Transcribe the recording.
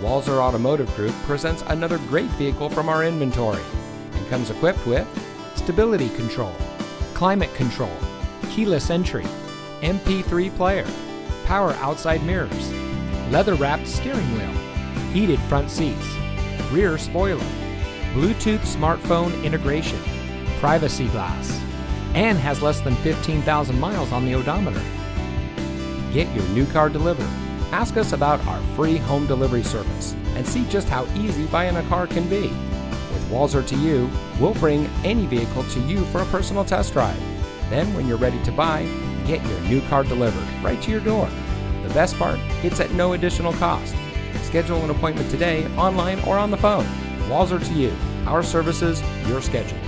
Walser Automotive Group presents another great vehicle from our inventory and comes equipped with stability control, climate control, keyless entry, MP3 player, power outside mirrors, leather-wrapped steering wheel, heated front seats, rear spoiler, Bluetooth smartphone integration, privacy glass, and has less than 15,000 miles on the odometer. Get your new car delivered. Ask us about our free home delivery service and see just how easy buying a car can be. With Walser to You, we'll bring any vehicle to you for a personal test drive. Then when you're ready to buy, get your new car delivered right to your door. The best part, it's at no additional cost. Schedule an appointment today, online or on the phone. Walser to You, our services, your schedule.